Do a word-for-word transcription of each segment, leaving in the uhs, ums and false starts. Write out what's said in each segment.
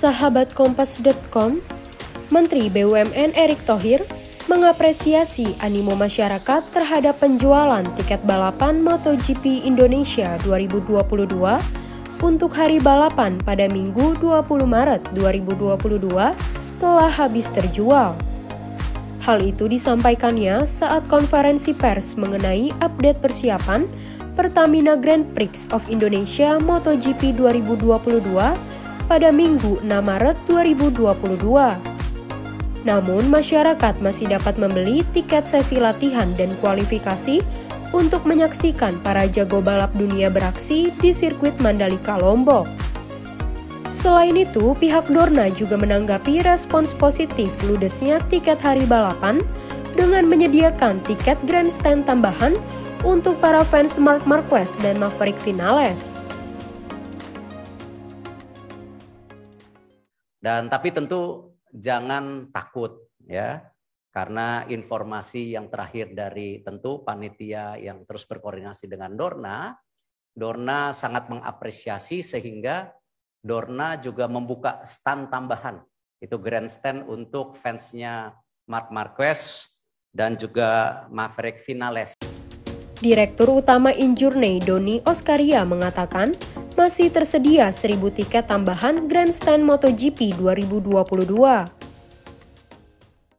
Sahabat Kompas titik com, Menteri B U M N Erick Thohir mengapresiasi animo masyarakat terhadap penjualan tiket balapan MotoGP Indonesia dua ribu dua puluh dua untuk hari balapan pada Minggu dua puluh Maret dua ribu dua puluh dua telah habis terjual. Hal itu disampaikannya saat konferensi pers mengenai update persiapan Pertamina Grand Prix of Indonesia MotoGP dua ribu dua puluh dua pada Minggu enam Maret dua ribu dua puluh dua. Namun, masyarakat masih dapat membeli tiket sesi latihan dan kualifikasi untuk menyaksikan para jago balap dunia beraksi di sirkuit Mandalika, Lombok. Selain itu, pihak Dorna juga menanggapi respons positif ludesnya tiket hari balapan dengan menyediakan tiket grandstand tambahan untuk para fans Marc Marquez dan Maverick Vinales. Dan tapi tentu jangan takut ya, karena informasi yang terakhir dari tentu panitia yang terus berkoordinasi dengan Dorna, Dorna sangat mengapresiasi sehingga Dorna juga membuka stand tambahan, itu grandstand untuk fansnya Marc Marquez dan juga Maverick Vinales. Direktur Utama InJourney Doni Oskaria mengatakan masih tersedia seribu tiket tambahan grandstand MotoGP dua ribu dua puluh dua.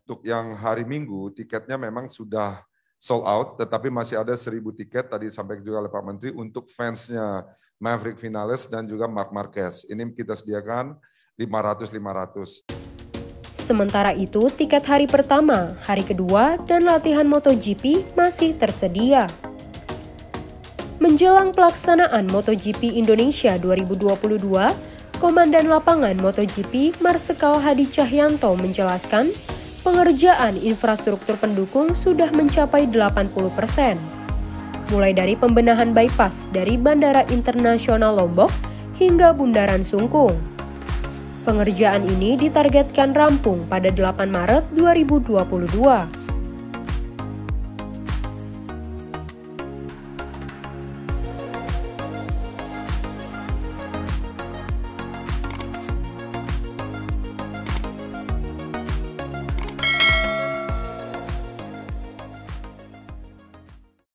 Untuk yang hari Minggu tiketnya memang sudah sold out, tetapi masih ada seribu tiket tadi sampai juga oleh Pak Menteri untuk fansnya Maverick Vinales dan juga Marc Marquez. Ini kita sediakan lima ratus lima ratus. Sementara itu, tiket hari pertama, hari kedua, dan latihan MotoGP masih tersedia. Menjelang pelaksanaan MotoGP Indonesia dua ribu dua puluh dua, Komandan Lapangan MotoGP Marsikal Hadi Cahyanto menjelaskan, pengerjaan infrastruktur pendukung sudah mencapai delapan puluh persen. Mulai dari pembenahan bypass dari Bandara Internasional Lombok hingga Bundaran Sungkung. Pengerjaan ini ditargetkan rampung pada delapan Maret dua ribu dua puluh dua.